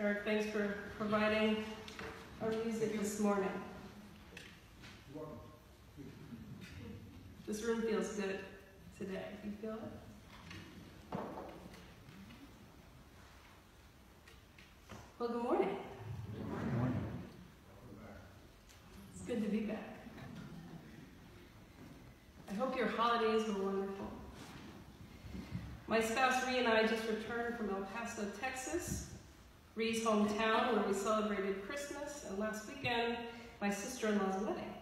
Eric, thanks for providing our music this morning. This room feels good today. You feel it? Well, good morning. Good morning. It's good to be back. I hope your holidays were wonderful. My spouse Ree and I just returned from El Paso, Texas, Ree's hometown, where we celebrated Christmas, and last weekend, my sister-in-law's wedding.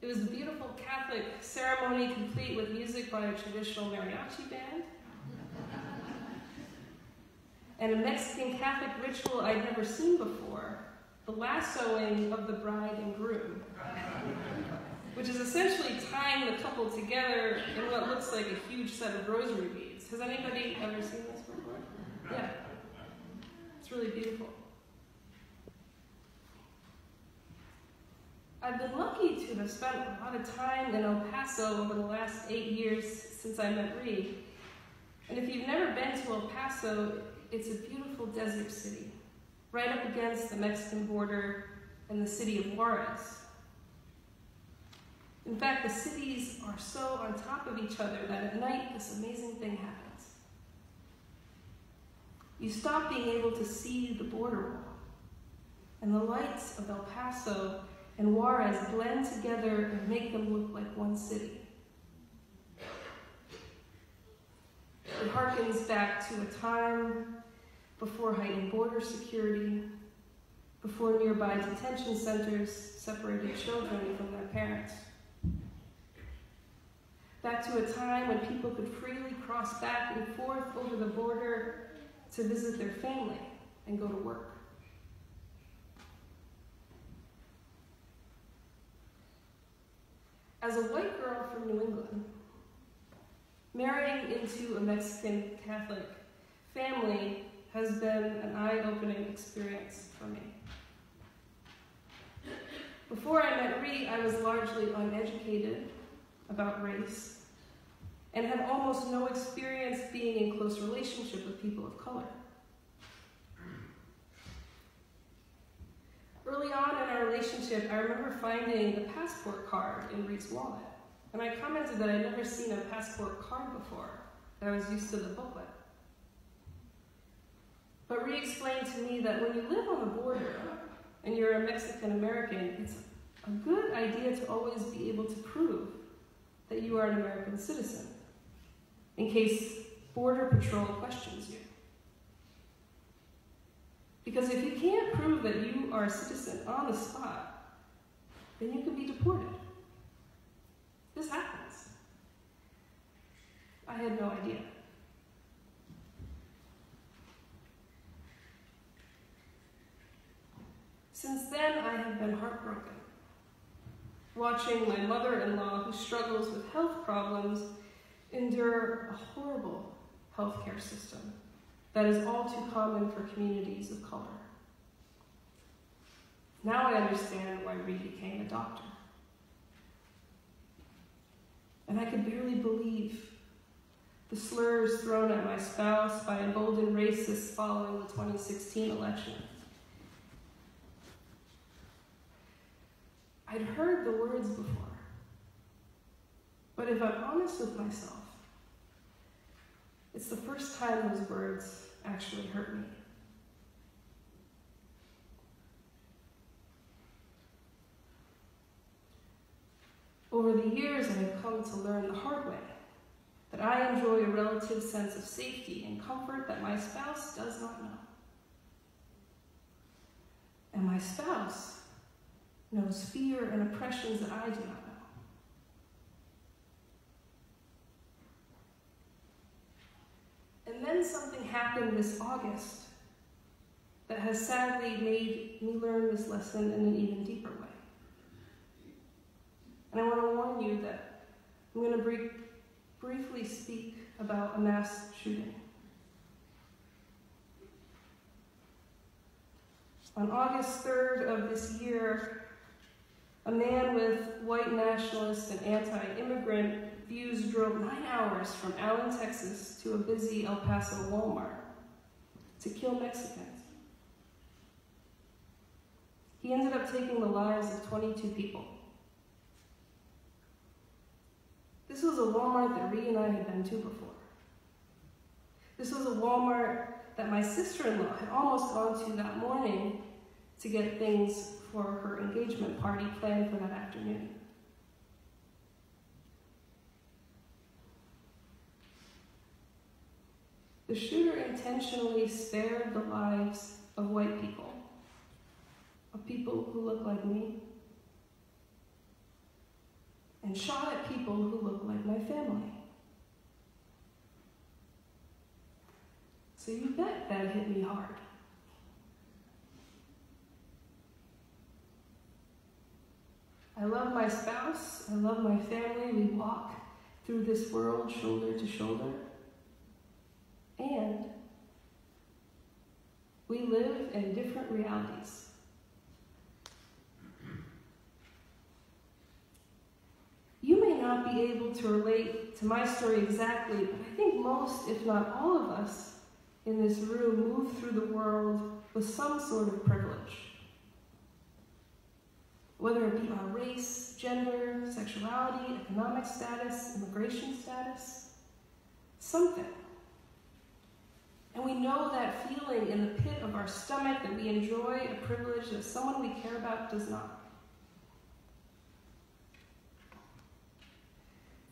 It was a beautiful Catholic ceremony, complete with music by a traditional mariachi band, and a Mexican Catholic ritual I'd never seen before, the lassoing of the bride and groom, which is essentially tying the couple together in what looks like a huge set of rosary beads. Has anybody ever seen this before? Yeah, it's really beautiful. I've been lucky to have spent a lot of time in El Paso over the last 8 years since I met Reed. And if you've never been to El Paso, it's a beautiful desert city, right up against the Mexican border and the city of Juarez. In fact, the cities are so on top of each other that at night this amazing thing happens. You stop being able to see the border wall, and the lights of El Paso and Juarez blend together and make them look like one city. It harkens back to a time before heightened border security, before nearby detention centers separated children from their parents. Back to a time when people could freely cross back and forth over the border to visit their family and go to work. As a white girl from New England, marrying into a Mexican Catholic family has been an eye-opening experience for me. Before I met Ree, I was largely uneducated about race, and had almost no experience being in close relationship with people of color. Early on in our relationship, I remember finding the passport card in Reed's wallet, and I commented that I'd never seen a passport card before, that I was used to the booklet. But Ree explained to me that when you live on the border and you're a Mexican-American, it's a good idea to always be able to prove that you are an American citizen, in case Border Patrol questions you. Because if you can't prove that you are a citizen on the spot, then you can be deported. This happens. I had no idea. Since then, I have been heartbroken, watching my mother-in-law, who struggles with health problems, endure a horrible healthcare system that is all too common for communities of color. Now I understand why Ree became a doctor. And I could barely believe the slurs thrown at my spouse by emboldened racists following the 2016 election. I'd heard the words before, but if I'm honest with myself, it's the first time those words actually hurt me. Over the years, I have come to learn the hard way that I enjoy a relative sense of safety and comfort that my spouse does not know. And my spouse knows fear and oppressions that I do not know. And then something happened this August that has sadly made me learn this lesson in an even deeper way. And I want to warn you that I'm going to briefly speak about a mass shooting. On August 3rd of this year, a man with white nationalist and anti-immigrant views drove 9 hours from Allen, Texas to a busy El Paso Walmart to kill Mexicans. He ended up taking the lives of 22 people. This was a Walmart that Ree and I had been to before. This was a Walmart that my sister-in-law had almost gone to that morning to get things for her engagement party planned for that afternoon. The shooter intentionally spared the lives of white people, of people who look like me, and shot at people who look like my family. So you bet that hit me hard. I love my spouse, I love my family, we walk through this world shoulder to shoulder. And we live in different realities. You may not be able to relate to my story exactly, but I think most, if not all of us in this room, move through the world with some sort of privilege. Whether it be our race, gender, sexuality, economic status, immigration status, something. And we know that feeling in the pit of our stomach that we enjoy a privilege that someone we care about does not.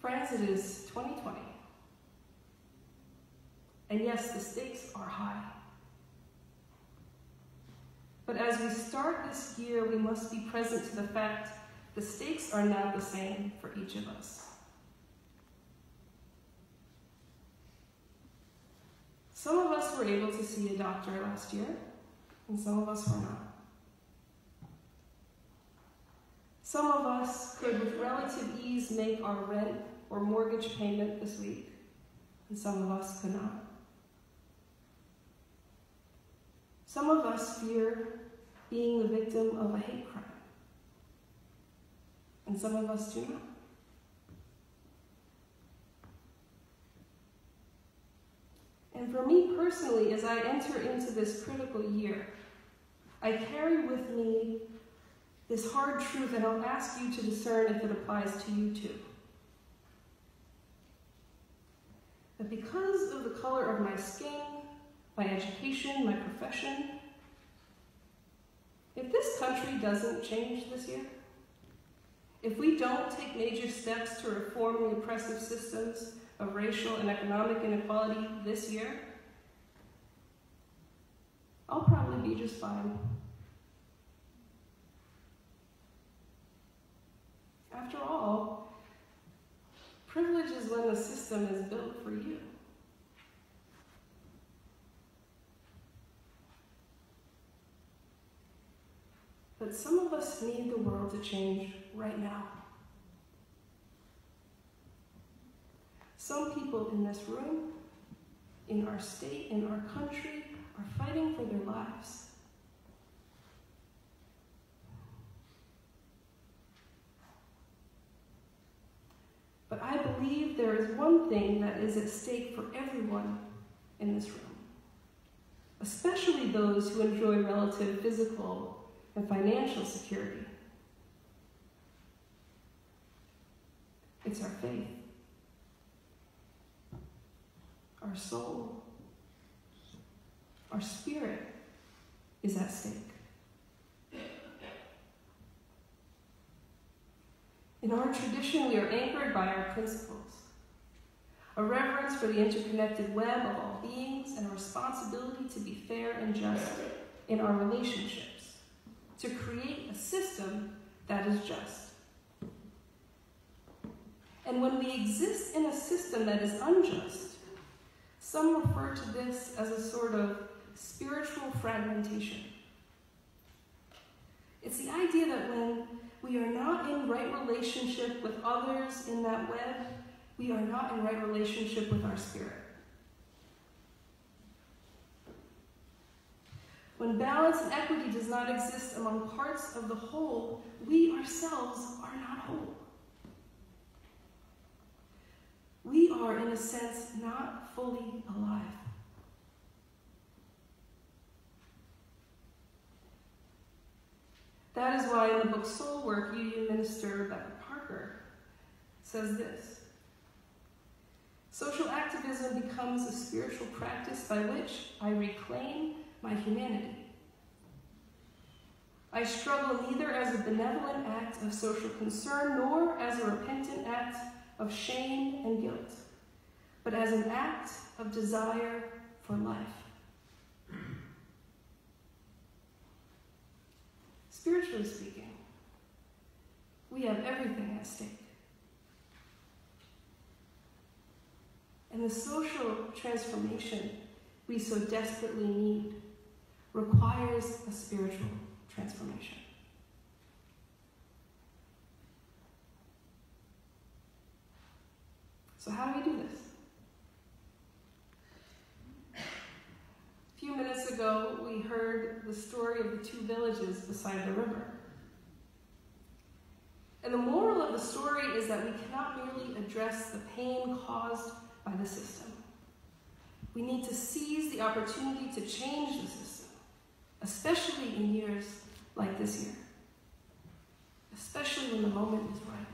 Friends, it is 2020. And yes, the stakes are high. But as we start this year, we must be present to the fact the stakes are now the same for each of us. Some of us were able to see a doctor last year, and some of us were not. Some of us could with relative ease make our rent or mortgage payment this week, and some of us could not. Some of us fear being the victim of a hate crime, and some of us do not. And for me personally, as I enter into this critical year, I carry with me this hard truth, and I'll ask you to discern if it applies to you too. That because of the color of my skin, my education, my profession, if this country doesn't change this year, if we don't take major steps to reform the oppressive systems of racial and economic inequality this year, I'll probably be just fine. After all, privilege is when the system is built for you. But some of us need the world to change right now. Some people in this room, in our state, in our country, are fighting for their lives. But I believe there is one thing that is at stake for everyone in this room, especially those who enjoy relative physical and financial security. It's our faith. Our soul, our spirit is at stake. In our tradition, we are anchored by our principles, a reverence for the interconnected web of all beings, and a responsibility to be fair and just in our relationships, to create a system that is just. And when we exist in a system that is unjust, some refer to this as a sort of spiritual fragmentation. It's the idea that when we are not in right relationship with others in that web, we are not in right relationship with our spirit. When balance and equity does not exist among parts of the whole, we ourselves are not whole. We are, in a sense, not fully alive. in the book Soul Work, Union Minister Rebecca Parker says this: social activism becomes a spiritual practice by which I reclaim my humanity. I struggle neither as a benevolent act of social concern nor as a repentant act of shame and guilt, but as an act of desire for life. Spiritually speaking, we have everything at stake. And the social transformation we so desperately need requires a spiritual transformation. So how do we do this? A few minutes ago, we heard the story of the two villages beside the river. And the moral of the story is that we cannot merely address the pain caused by the system. We need to seize the opportunity to change the system, especially in years like this year, especially when the moment is right.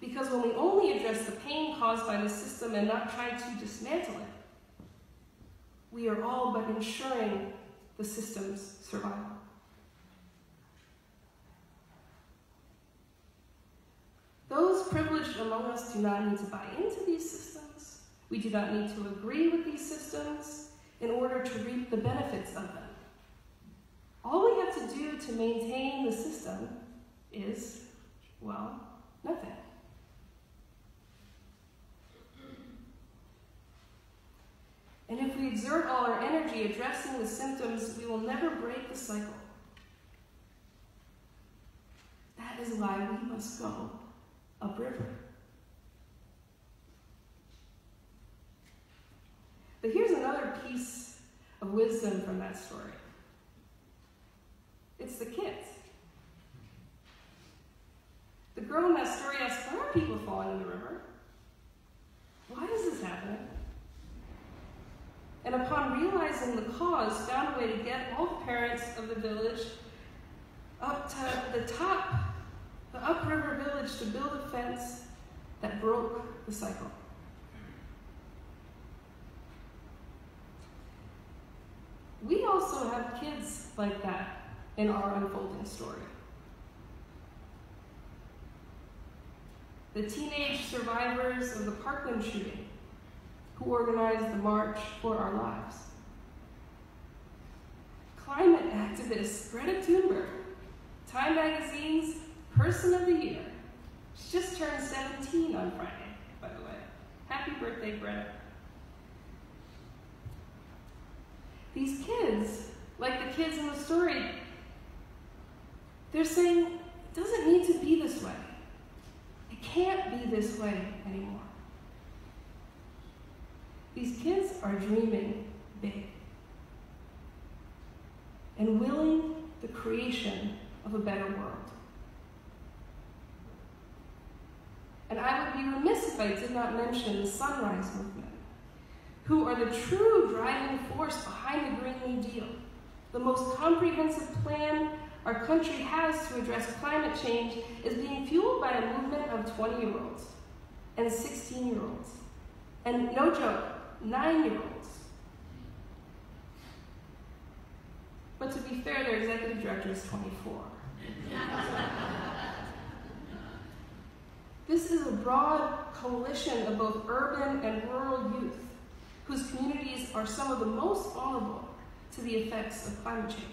Because when we only address the pain caused by the system and not try to dismantle it, we are all but ensuring the system's survival. Those privileged among us do not need to buy into these systems. We do not need to agree with these systems in order to reap the benefits of them. All we have to do to maintain the system is, well, nothing. And if we exert all our energy addressing the symptoms, we will never break the cycle. That is why we must go upriver. But here's another piece of wisdom from that story. It's the kids. The girl in that story asked, why are people falling in the river? Why is this happening? And upon realizing the cause, found a way to get all the parents of the village up to the top, the upriver village, to build a fence that broke the cycle. We also have kids like that in our unfolding story. The teenage survivors of the Parkland shooting, who organized the March for Our Lives. Climate activist Greta Thunberg, Time Magazine's Person of the Year. She just turned 17 on Friday, by the way. Happy birthday, Greta. These kids, like the kids in the story, they're saying, it doesn't need to be this way. It can't be this way anymore. These kids are dreaming big and willing the creation of a better world. And I would be remiss if I did not mention the Sunrise Movement, who are the true driving force behind the Green New Deal, the most comprehensive plan our country has to address climate change, is being fueled by a movement of 20-year-olds and 16-year-olds, and no joke, 9-year-olds. But to be fair, their executive director is 24. This is a broad coalition of both urban and rural youth whose communities are some of the most vulnerable to the effects of climate change.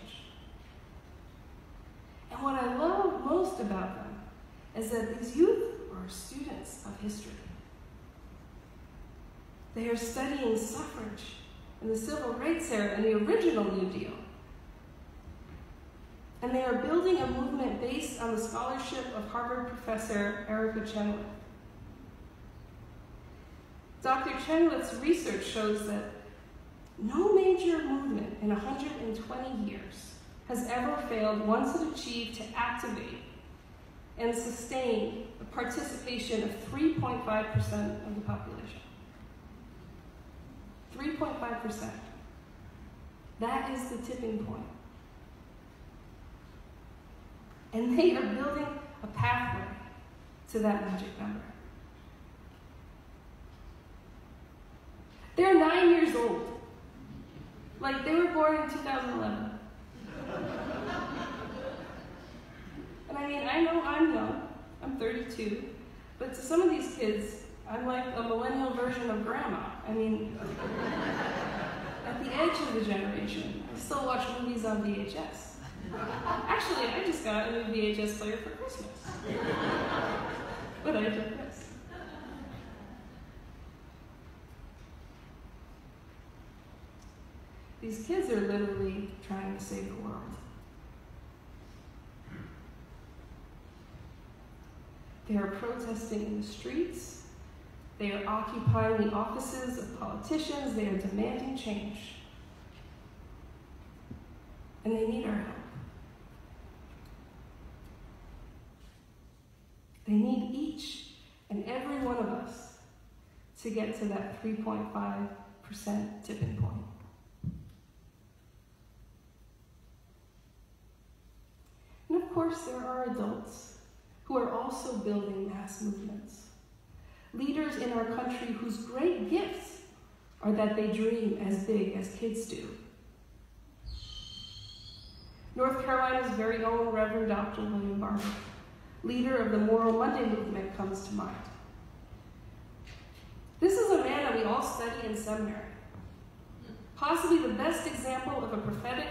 And what I love most about them is that these youth are students of history. They are studying suffrage and the Civil Rights era and the original New Deal. And they are building a movement based on the scholarship of Harvard professor Erica Chenoweth. Dr. Chenoweth's research shows that no major movement in 120 years has ever failed once it achieved to activate and sustain the participation of 3.5% of the population. 3.5%. That is the tipping point And they are building a pathway to that magic number. They're 9 years old. Like, they were born in 2011. And I mean, I know I'm young. I'm 32. But to some of these kids, I'm like a millennial version of grandma. I mean, at the edge of the generation, I still watch movies on VHS. Actually, I just got a new VHS player for Christmas. But I digress. These kids are literally trying to save the world. They are protesting in the streets. They are occupying the offices of politicians. They are demanding change. And they need our help. They need each and every one of us to get to that 3.5% tipping point. And of course, there are adults who are also building mass movements. Leaders in our country whose great gifts are that they dream as big as kids do. North Carolina's very own Reverend Dr. William Barber, leader of the Moral Monday Movement, comes to mind. This is a man that we all study in seminary. Possibly the best example of a prophetic,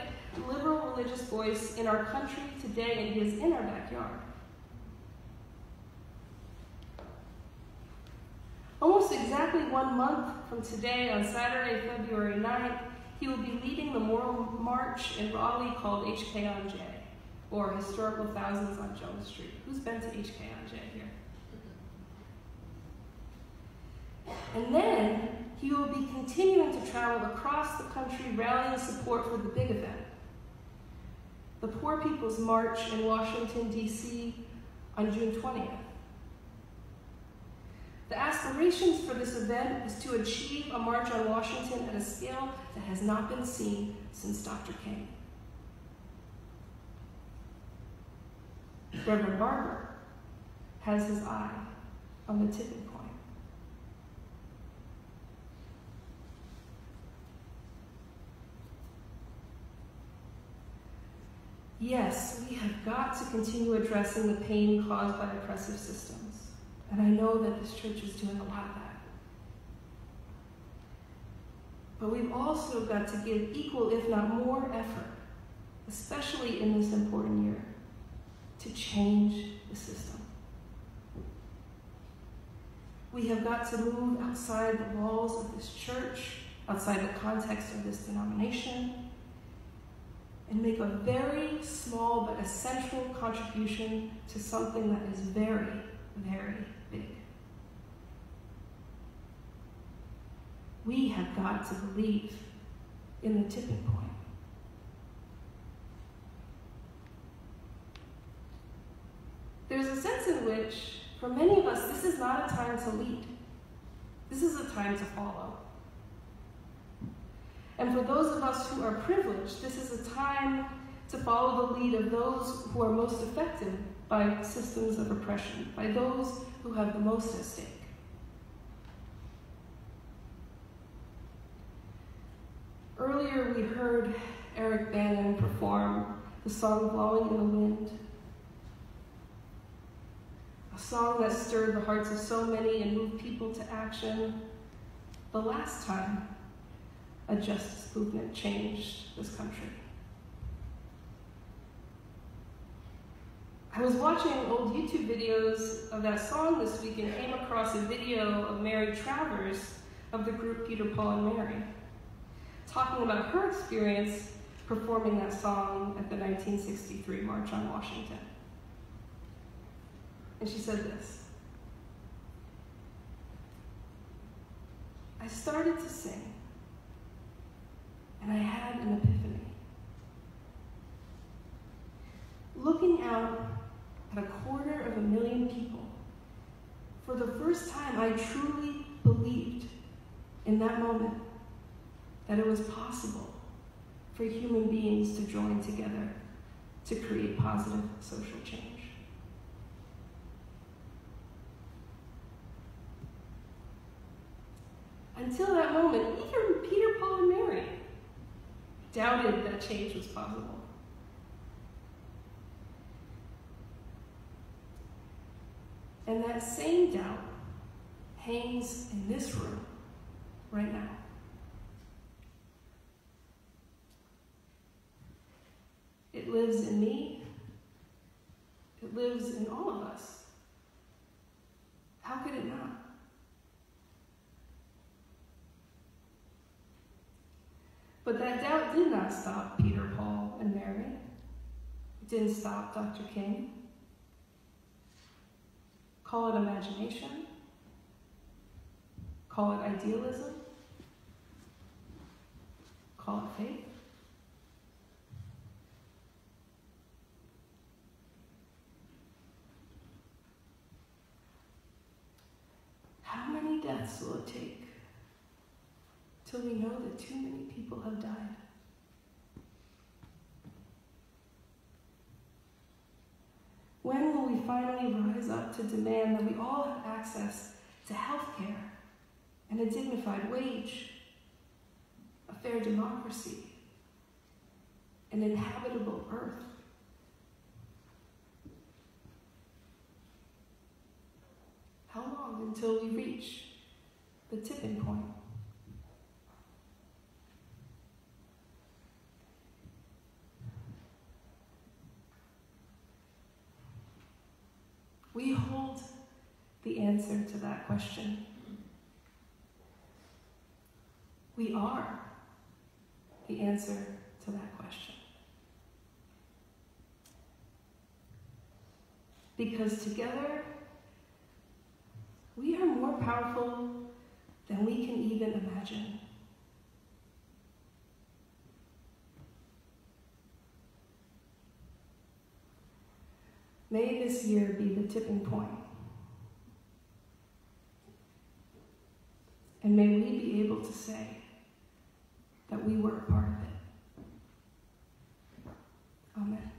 liberal religious voice in our country today, and he is in our backyard. Almost exactly 1 month from today, on Saturday, February 9th, he will be leading the Moral March in Raleigh called H.K. on J, or Historical Thousands on Jones Street. Who's been to H.K. on J here? And then he will be continuing to travel across the country, rallying support for the big event, the Poor People's March in Washington, D.C. on June 20th. The aspirations for this event is to achieve a march on Washington at a scale that has not been seen since Dr. King. Reverend Barber has his eye on the tipping point. Yes, we have got to continue addressing the pain caused by oppressive systems. And I know that this church is doing a lot of that. But we've also got to give equal, if not more, effort, especially in this important year, to change the system. We have got to move outside the walls of this church, outside the context of this denomination, and make a very small but essential contribution to something that is very, very big. We have got to believe in the tipping point. There's a sense in which, for many of us, this is not a time to lead. This is a time to follow. And for those of us who are privileged, this is a time to follow the lead of those who are most affected by systems of oppression, by those who have the most at stake. Earlier we heard Eric Bannon perform the song Blowing in the Wind, a song that stirred the hearts of so many and moved people to action the last time a justice movement changed this country. I was watching old YouTube videos of that song this week and came across a video of Mary Travers of the group Peter, Paul, and Mary, talking about her experience performing that song at the 1963 March on Washington. And she said this: I started to sing, and I had an epiphany. Looking out at 250,000 people, for the first time I truly believed in that moment that it was possible for human beings to join together to create positive social change. Until that moment, even Peter, Paul, and Mary doubted that change was possible. And that same doubt hangs in this room right now. It lives in me. It lives in all of us. How could it not? But that doubt did not stop Peter, Paul, and Mary. It didn't stop Dr. King. Call it imagination. Call it idealism. Call it faith. How many deaths will it take till we know that too many people have died? When will we finally rise up to demand that we all have access to health care and a dignified wage, a fair democracy, an inhabitable earth? How long until we reach the tipping point? We hold the answer to that question. We are the answer to that question. Because together, we are more powerful than we can even imagine. May this year be the tipping point. And may we be able to say that we were a part of it. Amen.